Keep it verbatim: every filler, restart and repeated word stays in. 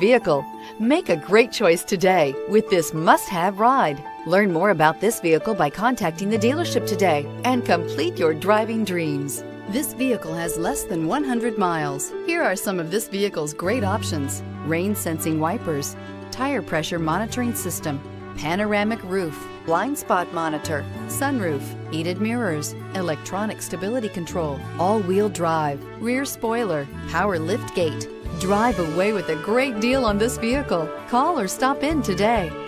Vehicle. Make a great choice today with this must-have ride. Learn more about this vehicle by contacting the dealership today and complete your driving dreams. This vehicle has less than one hundred miles. Here are some of this vehicle's great options: rain sensing wipers, tire pressure monitoring system, panoramic roof, blind spot monitor, sunroof, heated mirrors, electronic stability control, all-wheel drive, rear spoiler, power lift gate. Drive away with a great deal on this vehicle. Call or stop in today.